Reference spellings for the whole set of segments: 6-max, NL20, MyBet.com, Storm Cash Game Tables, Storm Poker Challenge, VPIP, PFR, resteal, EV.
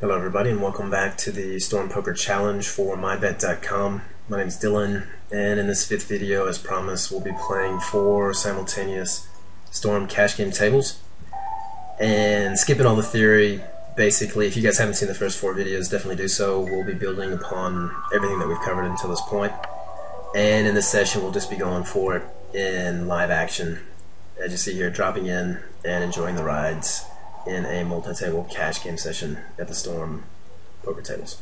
Hello everybody and welcome back to the Storm Poker Challenge for MyBet.com. My name is Dylan, and in this fifth video, as promised, we'll be playing four simultaneous Storm Cash Game Tables. And skipping all the theory, basically, if you guys haven't seen the first four videos, definitely do so. We'll be building upon everything that we've covered until this point. And in this session, we'll just be going for it in live action. As you see here, dropping in and enjoying the rides in a multi-table cash game session at the Storm Poker Tables.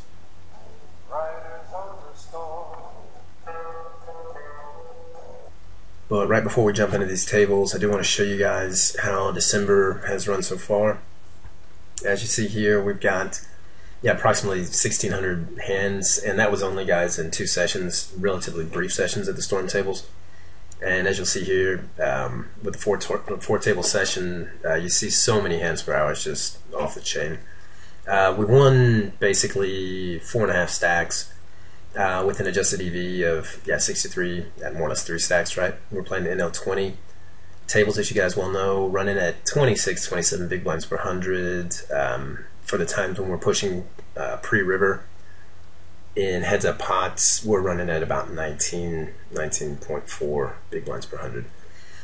But right before we jump into these tables, I do want to show you guys how December has run so far. As you see here, we've got approximately 1,600 hands, and that was only, guys, in two sessions, relatively brief sessions at the Storm Tables. And as you'll see here, with the four table session, you see so many hands per hour, it's just off the chain. We won basically 4.5 stacks with an adjusted EV of 63 at more or less 3 stacks, right? We're playing the NL20 tables, as you guys well know, running at 26, 27 big blinds per 100 for the times when we're pushing pre-river. In heads-up pots, we're running at about 19.4 big blinds per 100.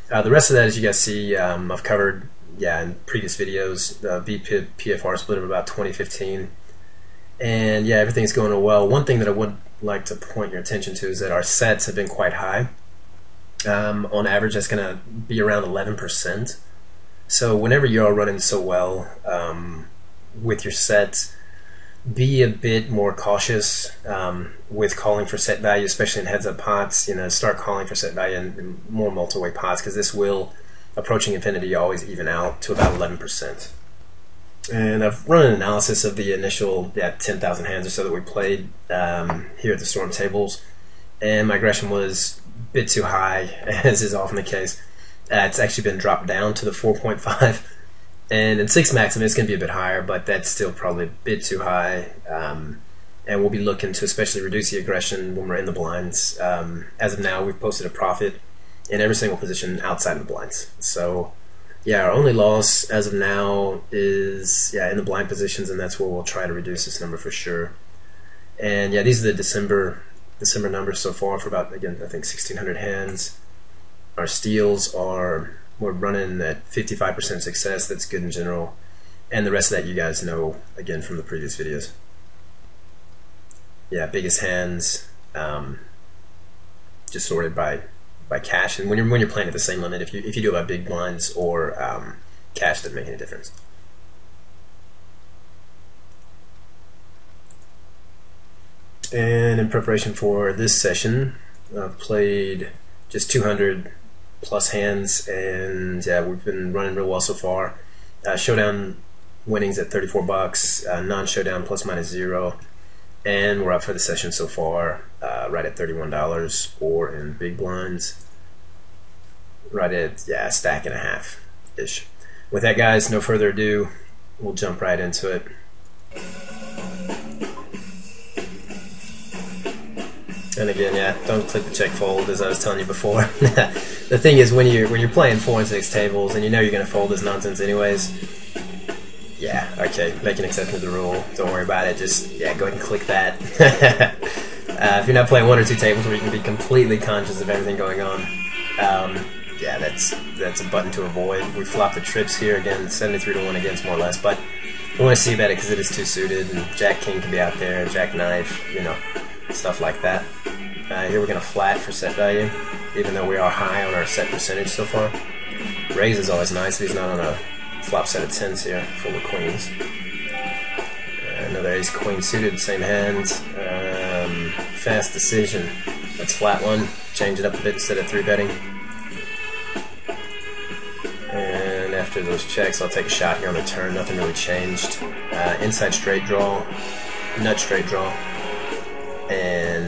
The rest of that, as you guys see, I've covered in previous videos, the VPIP PFR split of about 2015. And everything's going well. One thing that I would like to point your attention to is that our sets have been quite high. On average, that's going to be around 11%. So whenever you are running so well with your sets, be a bit more cautious with calling for set value, especially in heads-up pots. You know, start calling for set value in more multi-way pots, because this will, approaching infinity, always even out to about 11%. And I've run an analysis of the initial 10,000 hands or so that we played here at the Storm Tables, and my aggression was a bit too high, as is often the case. It's actually been dropped down to the 4.5. And in 6-max, I mean, it's going to be a bit higher, but that's still probably a bit too high. And we'll be looking to especially reduce the aggression when we're in the blinds. As of now, we've posted a profit in every single position outside of the blinds. So, our only loss as of now is in the blind positions, and that's where we'll try to reduce this number for sure. And these are the December numbers so far for about, again, I think 1,600 hands. Our steals are, we're running at 55% success. That's good in general, and the rest of that you guys know again from the previous videos. Biggest hands, just sorted by cash. And when you're playing at the same limit, if you do it by big blinds or cash, doesn't make any difference. And in preparation for this session, I've played just 200+ hands, and we've been running real well so far. Showdown winnings at $34, non-showdown ±0, and we're up for the session so far, right at $31, or in big blinds, right at a stack and a half ish. With that, guys, no further ado, we'll jump right into it. And again, don't click the check fold, as I was telling you before. The thing is, when you're playing 4 and 6 tables and you know you're going to fold this nonsense anyways, okay, make an exception to the rule. Don't worry about it. Just, go ahead and click that. If you're not playing 1 or 2 tables where you can be completely conscious of everything going on, that's a button to avoid. We flopped the trips here again, 73-1 against more or less, but we want to see about it because it is two suited, and Jack King can be out there, and Jack Knife, stuff like that. Here we're going to flat for set value, even though we are high on our set percentage so far. Raise is always nice if he's not on a flop set of 10s here, full of queens. Another ace-queen suited, same hands. Fast decision. Let's flat one, change it up a bit instead of 3-betting. And after those checks, I'll take a shot here on the turn. Nothing really changed. Inside straight draw, nut straight draw. And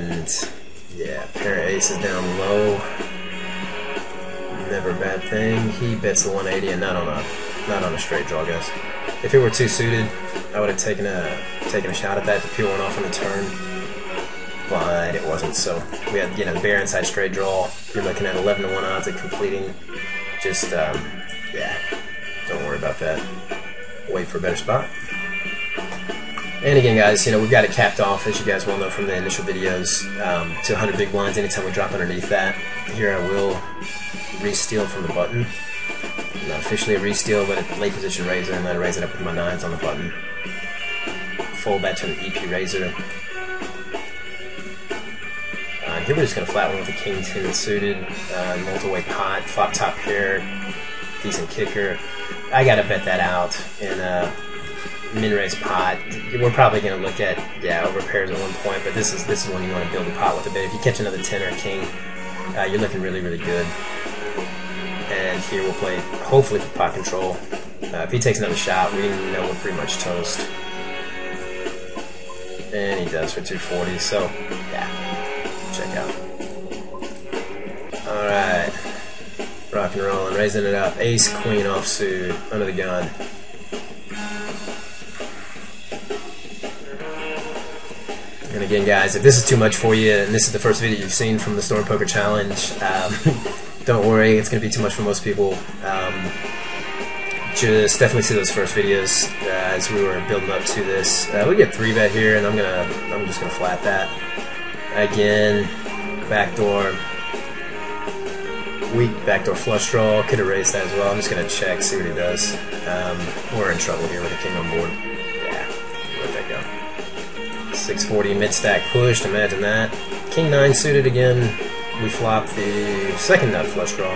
pair of aces down low. Never a bad thing. He bets the 180 and not on a straight draw, guys. If it were two suited, I would have taken a shot at that to peel one off on the turn. But it wasn't, so we had the bare inside straight draw. You're looking at 11-1 odds at completing. Just don't worry about that. Wait for a better spot. And again, guys, we've got it capped off, as you guys well know from the initial videos, to 100 big blinds. Anytime we drop underneath that, here I will re-steal from the button. Not officially a re-steal, but a late position raiser, and then I raise it up with my 9s on the button. Fold back to an EP raiser. Here we're just going to flat one with a king 10 suited, multi-way pot, flop top pair, decent kicker. I got to bet that out in min-raise pot. We're probably going to look at over pairs at one point, but this is one you want to build a pot with a bit. If you catch another 10 or a king, you're looking really, really good. And here we'll play hopefully for pot control. If he takes another shot, we know we're pretty much toast. And he does for 240, so check out. Alright. Rock and roll and raising it up. Ace, queen, offsuit, under the gun. And again, guys, if this is too much for you, and this is the first video you've seen from the Storm Poker Challenge, don't worry, it's going to be too much for most people. Just definitely see those first videos as we were building up to this. We get 3-bet here, and I'm just gonna flat that. Again, backdoor, weak backdoor flush draw. Could have raised that as well. I'm just gonna check, see what he does. We're in trouble here with a king on board. Yeah, let that go. 640 mid stack pushed. Imagine that. King 9 suited again. We flop the second nut flush draw,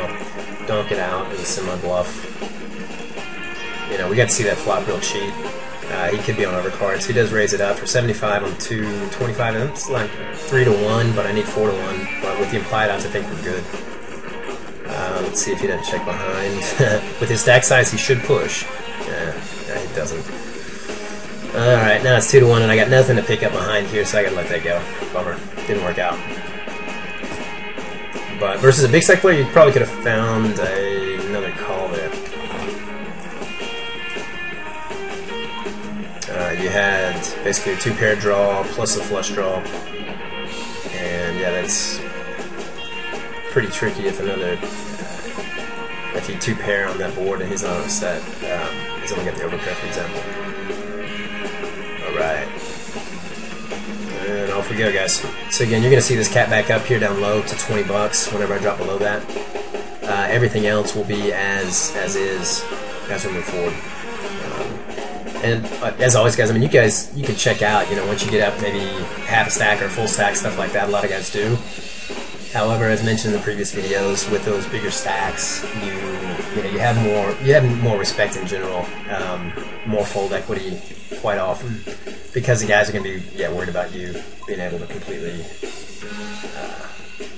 donk it out as a semi-bluff. We got to see that flop real cheap. He could be on overcards. He does raise it up for 75 on 225, and it's like 3-1, but I need 4-1. But with the implied odds, I think we're good. Let's see if he doesn't check behind. With his stack size, he should push. Yeah, he doesn't. Alright, now it's 2-1, and I got nothing to pick up behind here, so I gotta let that go. Bummer. Didn't work out. But versus a big stack player, you probably could have found another call there. You had basically a 2-pair draw plus a flush draw, and that's pretty tricky if another if you 2-pair on that board and he's not on a set. He's only got the overpair, for example. Alright, and off we go, guys. So again, you're gonna see this cap back up here down low to 20 bucks whenever I drop below that. Everything else will be as is as we move forward. And as always, guys, you can check out, once you get up maybe half a stack or full stack, stuff like that, a lot of guys do. However, as mentioned in the previous videos, with those bigger stacks, you have more respect in general, more fold equity quite often, because the guys are going to be worried about you being able to completely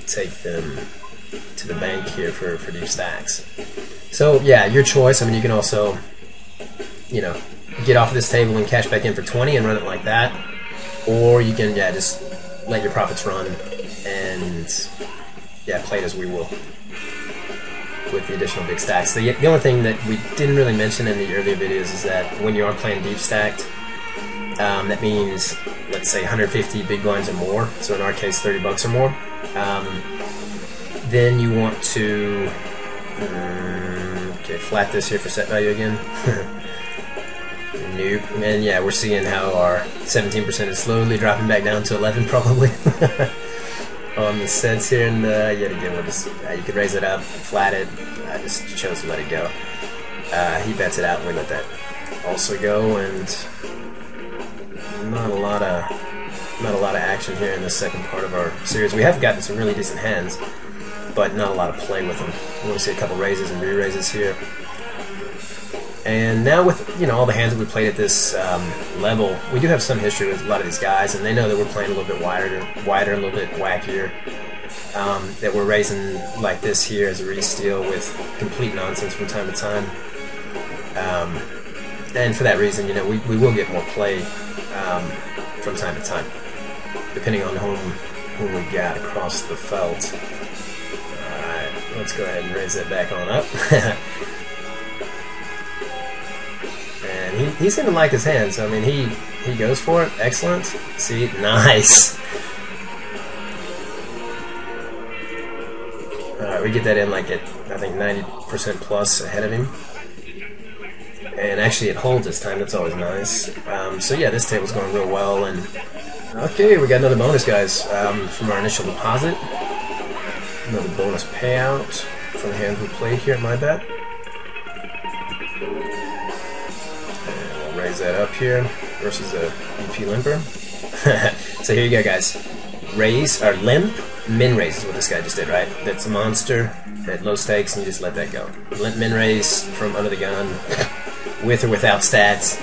take them to the bank here for deep stacks. So your choice. You can also get off of this table and cash back in for 20 and run it like that, or you can just let your profits run and play it as we will with the additional big stacks. The only thing that we didn't really mention in the earlier videos is that when you are playing deep stacked, that means, let's say, 150 big blinds or more, so in our case 30 bucks or more, then you want to flat this here for set value again. Nope. And we're seeing how our 17% is slowly dropping back down to 11 probably on the sets here, and yet again we'll just you could raise it up, flat it. I just chose to let it go. He bets it out, and we let that also go, and not a lot of action here in the second part of our series. We have gotten some really decent hands, but not a lot of play with them. We want to see a couple raises and re-raises here. And now with all the hands that we played at this level, we do have some history with a lot of these guys, and they know that we're playing a little bit wider, a little bit wackier. That we're raising like this here as a re-steal with complete nonsense from time to time. And for that reason, we will get more play from time to time, depending on whom we got across the felt. Alright, let's go ahead and raise that back on up. He's gonna like his hand, so he goes for it. Excellent. See, nice. Alright, we get that in like at I think 90% plus ahead of him. and actually it holds this time. That's always nice. So yeah, this table's going real well. And okay, we got another bonus, guys, from our initial deposit. Another bonus payout from the hands we played here at my bet. And we'll raise that up here versus a BP limper. So here you go, guys. Raise or limp, min raise is what this guy just did, right? That's a monster at low stakes, and you just let that go. Limp min raise from under the gun, with or without stats.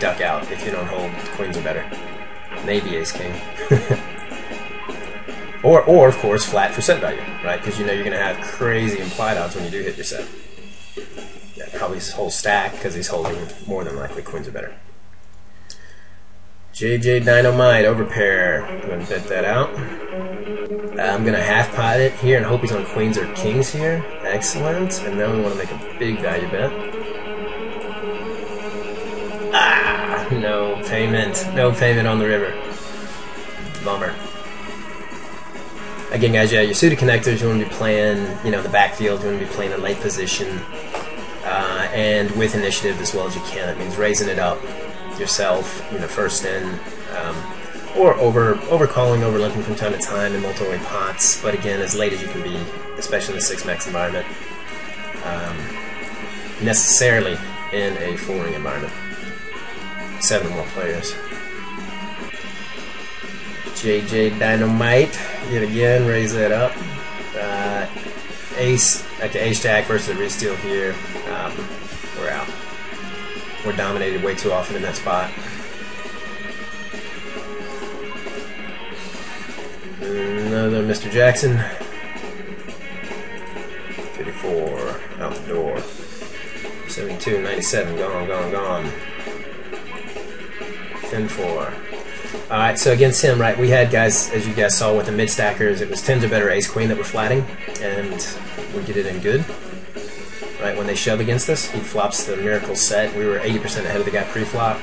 Duck out if you don't hold. Queens are better. Maybe ace king. Or of course flat for set value, right? Because you know you're gonna have crazy implied odds when you do hit your set. Yeah, probably his whole stack because he's holding more than likely queens are better. JJ Dynamite overpair. I'm gonna bet that out. I'm gonna half pot it here and hope he's on queens or kings here. Excellent. And then we want to make a big value bet. Ah, no payment. No payment on the river. Bummer. Again, guys, yeah, your suited connectors, you want to be playing, you know, the backfield, you want to be playing a late position, and with initiative as well as you can. That means raising it up yourself, you know, first in, or overcalling, overlimping from time to time in multi-way pots, but again, as late as you can be, especially in a 6-max environment, necessarily in a four-ring environment. 7 or more players. JJ Dynamite, yet again, raise that up. Ace, like the ace-jack versus the re-steal here. We're out. We're dominated way too often in that spot. Another Mr. Jackson. 54, out the door. 72, 97, gone, gone, gone. 10-4. Alright, so against him, right, we had guys, as you guys saw with the mid-stackers, it was 10s or better ace-queen that were flatting, and we did it in good. Right, when they shove against us, he flops the miracle set. We were 80% ahead of the guy pre-flop.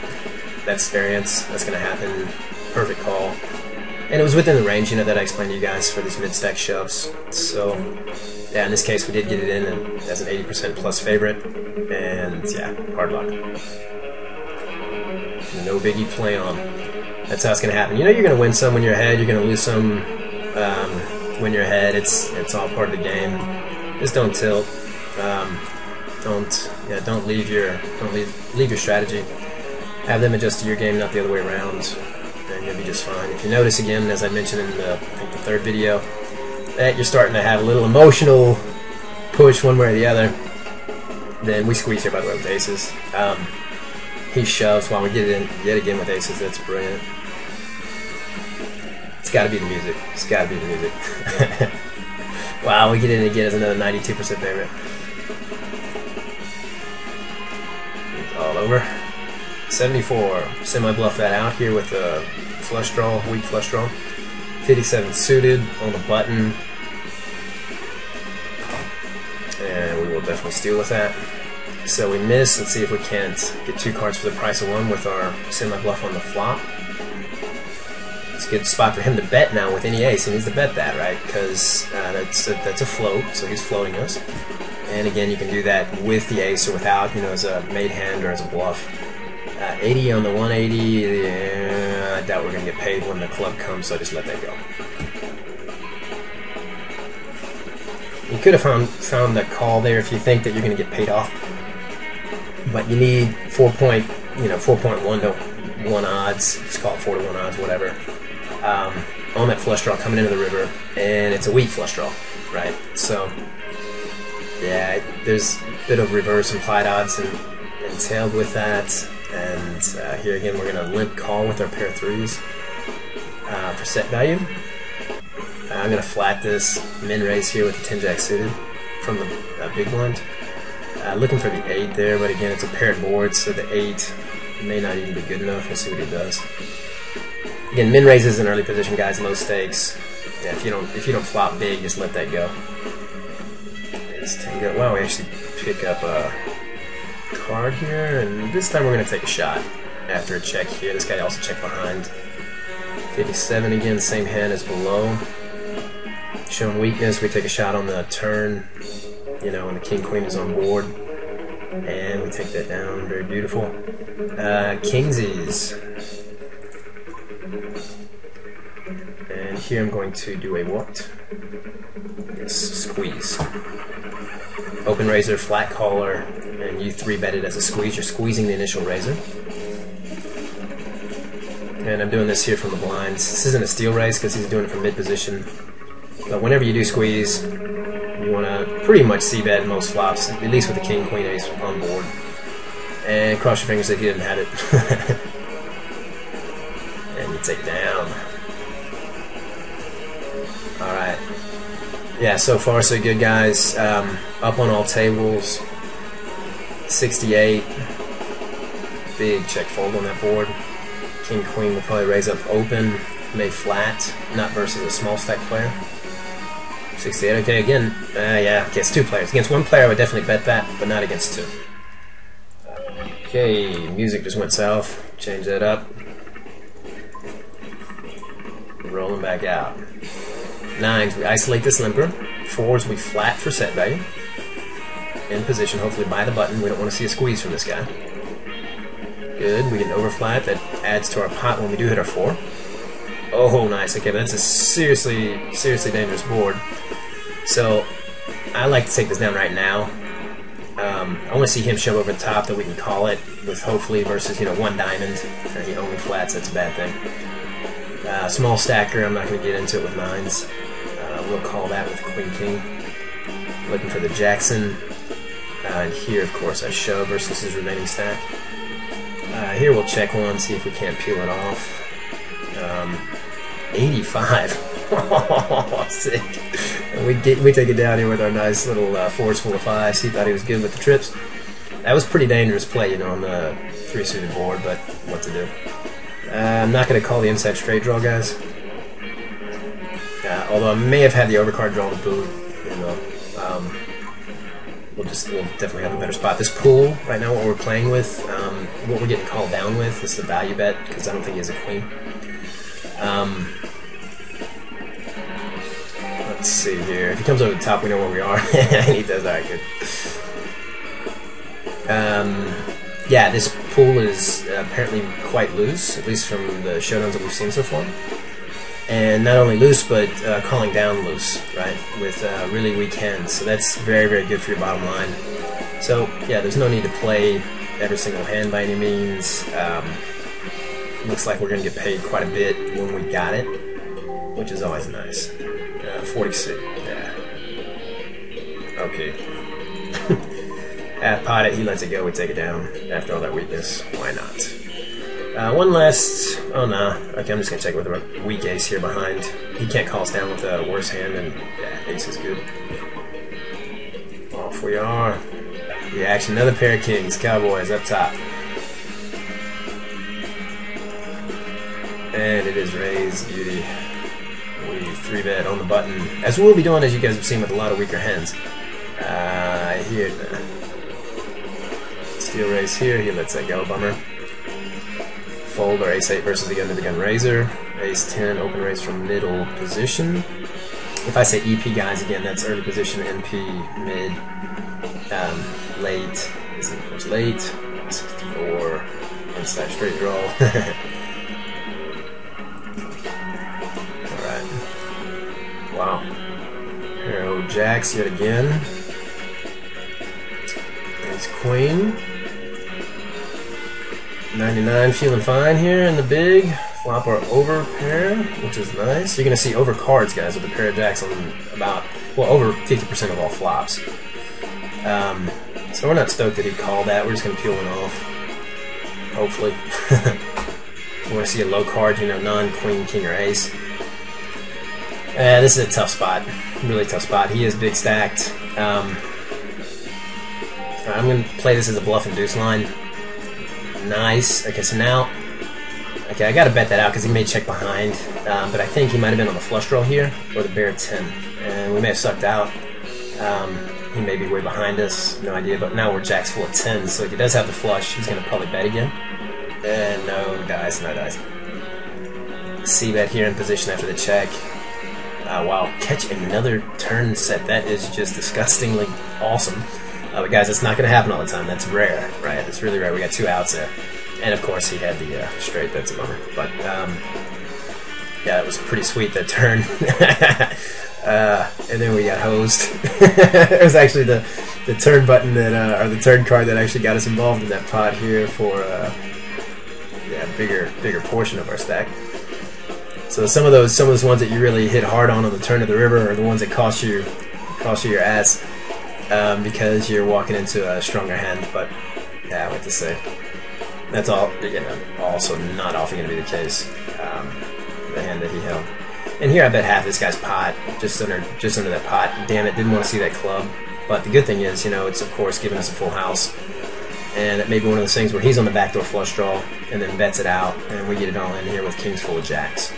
That's variance, that's going to happen, perfect call. And it was within the range, you know, that I explained to you guys for these mid-stack shoves. So, yeah, in this case we did get it in, and that's an 80% plus favorite, and yeah, hard luck. No biggie play on. That's how it's going to happen. You know you're going to win some when you're ahead, you're going to lose some when you're ahead. It's all part of the game. Just don't tilt. Don't leave your leave your strategy. Have them adjust to your game, not the other way around, and you'll be just fine. If you notice again, as I mentioned in the, I think the third video, that you're starting to have a little emotional push one way or the other, then we squeeze here, by the way, with aces. He shoves while we get it in yet again with aces. That's brilliant. It's got to be the music. It's got to be the music. Wow, we get in again as another 92% favorite. It's all over. 74. Semi-bluff that out here with a flush draw, weak flush draw. 57 suited on the button. And we will definitely steal with that. So we miss. Let's see if we can't get 2 cards for the price of 1 with our semi-bluff on the flop. It's a good spot for him to bet now with any ace. He needs to bet that, right? Because that's a float, so he's floating us. And again, you can do that with the ace or without, you know, as a made hand or as a bluff. 80 on the 180, yeah, I doubt we're going to get paid when the club comes, so just let that go. You could have found the call there if you think that you're going to get paid off. But you need 4.1 to 1 odds, let's call it 4 to 1 odds, whatever, on that flush draw coming into the river, and it's a weak flush draw, right? So, yeah, there's a bit of reverse implied odds and tailed with that, and here again we're going to limp call with our pair threes for set value. I'm going to flat this min raise here with the 10-jack suited from the big blind. Looking for the 8 there, but again, it's a paired board, so the 8 may not even be good enough. We'll see what he does. Again, min raise is an early position, guys. Low stakes. Yeah, if you don't flop big, just let that go. Wow, we actually pick up a card here, and this time we're gonna take a shot after a check here. This guy also checked behind. 57 again, same hand as below. Showing weakness, we take a shot on the turn. You know, when the king-queen is on board. And we take that down. Very beautiful. Kingsies. And here I'm going to do a what? It's squeeze. Open raiser, flat caller, and you 3-bet it as a squeeze. You're squeezing the initial raiser. And I'm doing this here from the blinds. This isn't a steal raise because he's doing it from mid position. But whenever you do squeeze, you want to pretty much c-bet most flops, at least with the king, queen, ace on board. And cross your fingers that he didn't have it. And you take down. Alright. Yeah, so far so good, guys. Up on all tables. 68. Big check fold on that board. King Queen will probably raise up open, made flat, not versus a small stack player. 68, okay, again, yeah, against two players. Against one player I would definitely bet that, but not against two. Okay, music just went south, change that up. Rolling back out. Nines, we isolate this limper. Fours, we flat for set value. In position, hopefully by the button, we don't want to see a squeeze from this guy. Good, we get an overflat that adds to our pot when we do hit our four. Oh, nice. Okay, but that's a seriously dangerous board. So I like to take this down right now. I want to see him shove over the top that we can call it with hopefully versus, you know, one diamond. And he only flats. That's a bad thing. Small stacker. I'm not going to get into it with nines. We'll call that with Queen King. Looking for the Jackson. And here, of course, I shove versus his remaining stack. Here we'll check one, see if we can't peel it off. 85. Sick. And we take it down here with our nice little fours full of fives. He thought he was good with the trips. That was pretty dangerous play, you know, on the three-suited board, but what to do. I'm not going to call the inside straight draw, guys. Although I may have had the overcard draw to boot, you know. We'll definitely have a better spot. This pool, right now, what we're playing with, what we're getting called down with is the value bet, because I don't think he has a queen. Let's see here. If he comes over the top, we know where we are. And he does. Alright, good. Yeah, this pool is apparently quite loose, at least from the showdowns that we've seen so far. And not only loose, but calling down loose, right, with really weak hands. So that's very, very good for your bottom line. So, yeah, there's no need to play every single hand by any means. Looks like we're going to get paid quite a bit when we got it, which is always nice. 46, yeah. Okay. Half pot it, he lets it go, we take it down. After all that weakness, why not? One last, oh no, okay, I'm just going to check with a weak ace here behind. He can't call us down with the worse hand, and yeah, ace is good. Off we are. Yeah, actually another pair of kings, cowboys up top. And it is raised, beauty. We 3-bet on the button, as we'll be doing, as you guys have seen, with a lot of weaker hands. Here, steal raise here, he lets that go, bummer. Fold or ace 8 versus the gun to the gun raiser. Ace 10 open raise from middle position. If I say EP, guys, again, that's early position, MP, mid, late, this is of course late, 64, inside straight draw. Alright. Wow. Arrow jacks yet again. Ace queen. 99 feeling fine here in the big. Flop our over pair, which is nice. You're going to see over cards, guys, with a pair of jacks on about, well, over 50% of all flops. So we're not stoked that he called that. We're just going to peel one off, hopefully. We want to see a low card, you know, non-queen, king, or ace. This is a tough spot, really tough spot. He is big stacked. I'm going to play this as a bluff and deuce line. Nice. Okay, so now, okay, I gotta bet that out because he may check behind, but I think he might have been on the flush draw here or the bear 10, and we may have sucked out. He may be way behind us, no idea. But now we're jacks full of 10, so if he does have the flush, he's gonna probably bet again. And no dice, no dice. See that here in position after the check. Wow, catch another turn set. That is just disgustingly awesome. But guys, that's not going to happen all the time. That's rare, right? It's really rare. We got 2 outs there. And of course, he had the straight. That's a bummer. But yeah, it was pretty sweet, that turn. And then we got hosed. It was actually the turn button that, or the turn card that actually got us involved in that pot here for yeah, bigger portion of our stack. So some of those ones that you really hit hard on the turn of the river are the ones that cost you your ass, because you're walking into a stronger hand. But yeah, what to say? That's all. You know, also not often going to be the case. The hand that he held. And here I bet half this guy's pot, just under that pot. Damn it, didn't want to see that club. But the good thing is, you know, it's of course giving us a full house. And it may be one of those things where he's on the backdoor flush draw and then bets it out, and we get it all in here with kings full of jacks.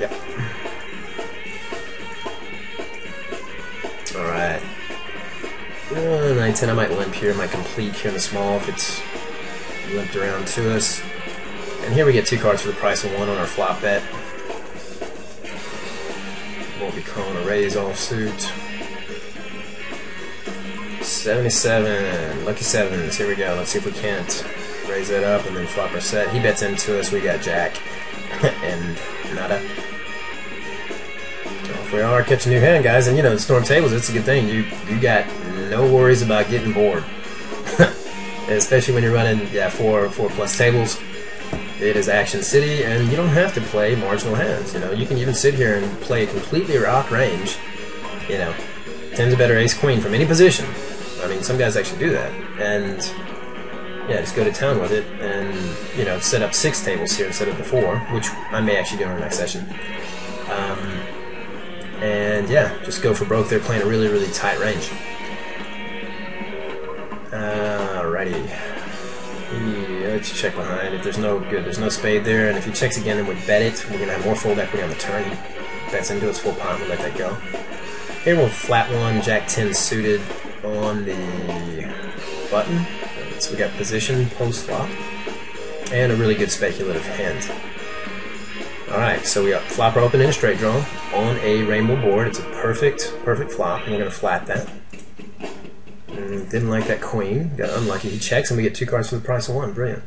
Yep. Alright. 9-10, I might limp here, I might complete here in the small if it's limped around to us. And here we get 2 cards for the price of 1 on our flop bet. Won't be calling a raise offsuit. 77, lucky 7s, here we go, let's see if we can't raise that up and then flop our set. He bets into us, we got jack, and nada. So if we are catching a new hand, guys, and you know, the Storm Tables, it's a good thing, you got no worries about getting bored. Especially when you're running, yeah, 4+ tables. It is Action City, and you don't have to play marginal hands, you know, you can even sit here and play completely rock range, you know, 10's a better ace-queen from any position. I mean, some guys actually do that, and yeah, just go to town with it, and you know, set up 6 tables here instead of the 4, which I may actually do in our next session. And yeah, just go for broke there, playing a really, really tight range. Alrighty, let's check behind. If there's no good, there's no spade there, and if he checks again and we bet it, we're gonna have more fold equity on the turn. He bets into his full pot, we'll let that go. Here we'll flat 1, jack 10 suited on the button. So we got position post flop and a really good speculative hand. Alright, so we got flopper open and straight draw on a rainbow board. It's a perfect flop, and we're going to flat that. And didn't like that queen, got unlucky. He checks, and we get 2 cards for the price of 1. Brilliant.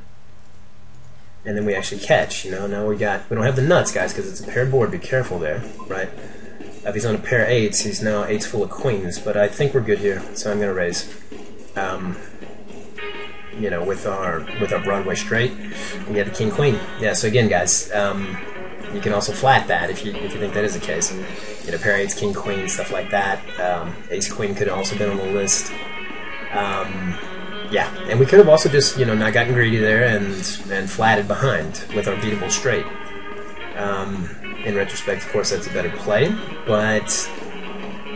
And then we actually catch. You know, now we don't have the nuts, guys, because it's a paired board. Be careful there, right? If he's on a pair of 8s, he's now 8s full of queens, but I think we're good here, so I'm going to raise. You know, with our Broadway straight, we have the king queen. Yeah, so again, guys, you can also flat that if you think that is the case. You know, pair of 8s, king queen, stuff like that. Ace queen could have also been on the list. Yeah, and we could have also just, you know, not gotten greedy there and flatted behind with our beatable straight. In retrospect, of course, that's a better play, but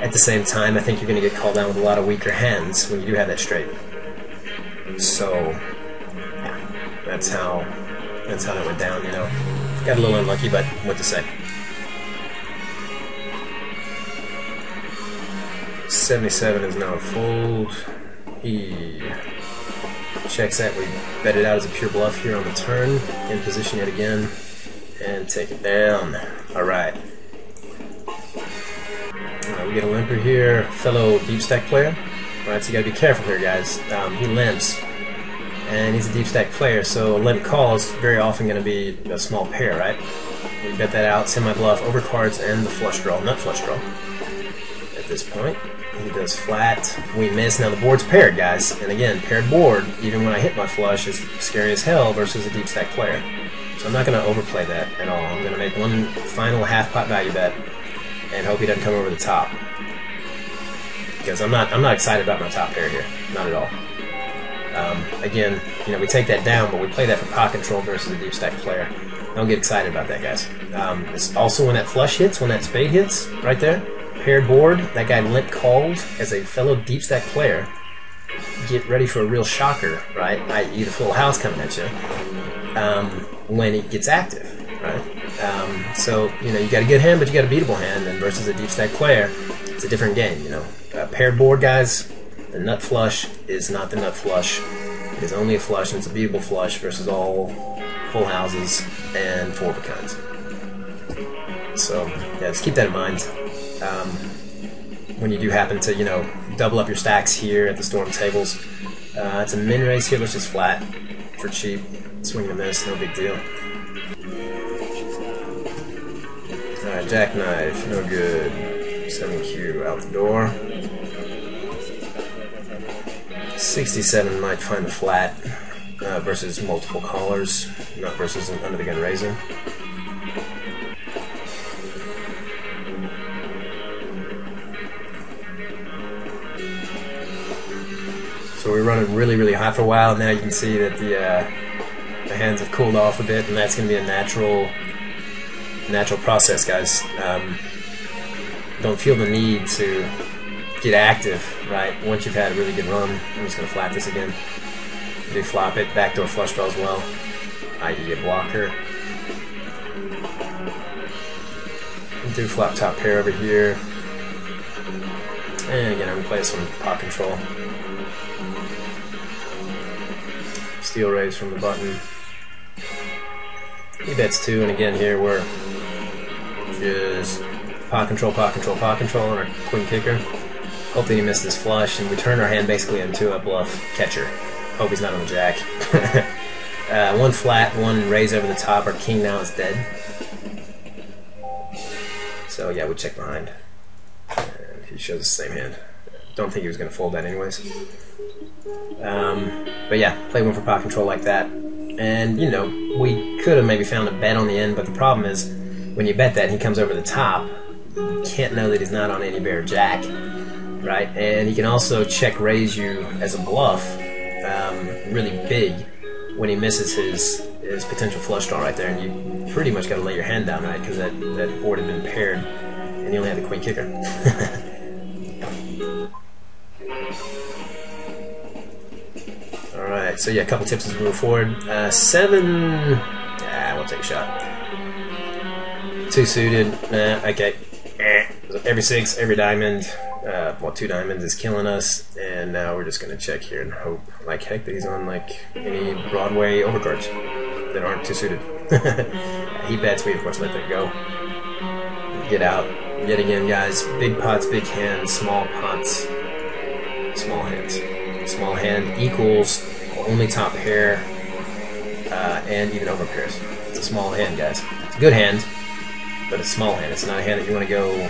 at the same time, I think you're going to get called down with a lot of weaker hands when you do have that straight. So, yeah, that's how that went down, you know. Got a little unlucky, but what to say. 77 is now a fold. He checks that. We bet it out as a pure bluff here on the turn. In position yet again. And take it down. Alright. We get a limper here, fellow deep stack player. Alright, so you gotta be careful here, guys. He limps, and he's a deep stack player, so a limp call is very often gonna be a small pair, right? We bet that out, semi bluff, over cards, and the flush draw, nut flush draw. At this point, he does flat. We miss. Now the board's paired, guys. And again, paired board, even when I hit my flush, is scary as hell versus a deep stack player. So I'm not going to overplay that at all. I'm going to make one final half-pot value bet and hope he doesn't come over the top. Because I'm not excited about my top pair here. Not at all. Again, you know, we take that down, but we play that for pot control versus a deep stack player. Don't get excited about that, guys. It's also when that flush hits, when that spade hits, right there, paired board, that guy limp called as a fellow deep stack player. Get ready for a real shocker, right? I.e. the full house coming at you. When it gets active, right? So, you know, you got a good hand, but you got a beatable hand, and versus a deep stack player, it's a different game, you know. Paired board, guys, the nut flush is not the nut flush. It is only a flush, and it's a beatable flush versus all full houses and 4 of a kinds. So, yeah, just keep that in mind. when you do happen to, you know, double up your stacks here at the Storm tables. It's a min raise here, which is flat for cheap. Swing and miss, no big deal. Alright, jackknife, no good. 7Q out the door. 67 might find the flat versus multiple callers, not versus an under the gun raiser. So we were running really, really hot for a while. Now you can see that the hands have cooled off a bit, and that's going to be a natural process, guys. Don't feel the need to get active, right? Once you've had a really good run, I'm just going to flat this again. Do flop it, backdoor flush draw as well, i.e. a blocker. Do flop top pair over here. And again, I'm going to play some pot control. Steal raise from the button. He bets two, and again here we're just pot control, pot control, pot control on our queen kicker. Hope that he missed his flush, and we turn our hand basically into a bluff catcher. Hope he's not on the jack. One flat, one raise over the top. Our king now is dead. So yeah, we check behind. And he shows the same hand. Don't think he was going to fold that anyways. But yeah, play one for pot control like that. And, you know, we could have maybe found a bet on the end, but the problem is when you bet that and he comes over the top, you can't know that he's not on any bear jack, right? And he can also check raise you as a bluff really big when he misses his potential flush draw right there, and you pretty much got to lay your hand down, right? Because that board had been paired and he only had the queen kicker. Alright, so yeah, a couple tips as we move forward. Seven... we'll take a shot. Two suited. Okay. Every six, every diamond. Well, two diamonds is killing us. And now we're just going to check here and hope like heck that he's on like any Broadway overcards that aren't two suited. He bets, we of course let that go. Get out. Yet again, guys. Big pots, big hands. Small pots, small hands. Small hand equals only top pair and even over pairs. It's a small hand, guys. It's a good hand, but it's a small hand. It's not a hand that you want to go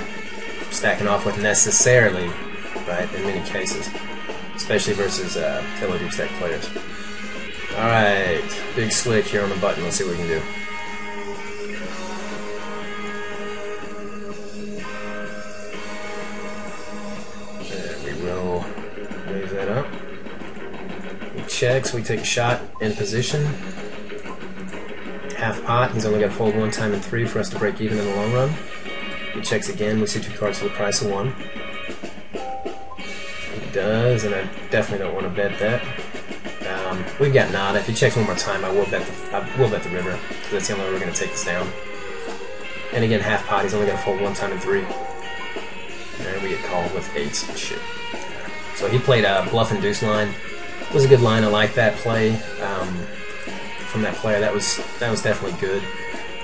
stacking off with necessarily, right, in many cases, especially versus pillow deep stack players. Alright, big slick here on the button. Let's see what we can do. There we will raise that up. Checks, we take a shot in position. Half pot, he's only got to fold one time in three for us to break even in the long run. He checks again, we see two cards for the price of one. He does, and I definitely don't want to bet that. We've got nod. If he checks one more time, I will bet the river, because that's the only way we're going to take this down. And again, half pot, he's only got to fold one time in three. And we get called with eights and shit. So he played a bluff and deuce line. It was a good line. I like that play from that player. That was definitely good,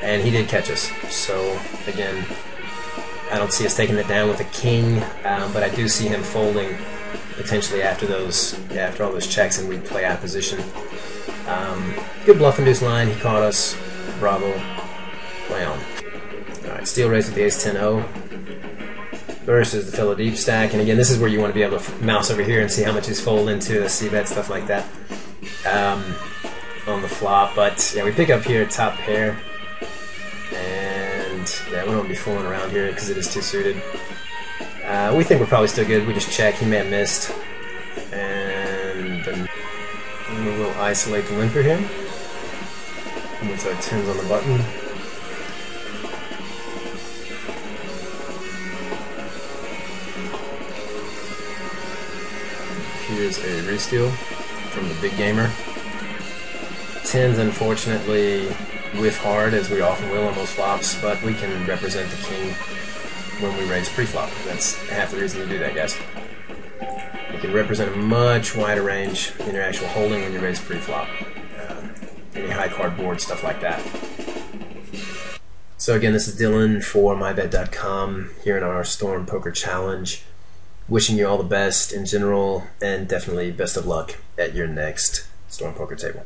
and he did catch us. So again, I don't see us taking it down with a king, but I do see him folding potentially after all those checks, and we play out of position. Good bluff induced line. He caught us. Bravo. Play on. All right, steal raise with the ace 10-0. Versus the fellow deep stack, and again, this is where you want to be able to mouse over here and see how much he's folding into the c-bet, stuff like that, on the flop. But yeah, we pick up here top pair, and yeah, we don't want to be fooling around here because it is two suited. We think we're probably still good. We just check. He may have missed, and we will isolate the limper here. And it's our tens on the button. Here's a re-steal from the big gamer. Tens, unfortunately, whiff hard, as we often will on most flops, but we can represent the king when we raise pre-flop. That's half the reason to do that, guys. You can represent a much wider range in your actual holding when you raise pre-flop. Any high card board, stuff like that. So again, this is Dylan for MyBet.com here in our Storm Poker Challenge. wishing you all the best in general, and definitely best of luck at your next Storm Poker table.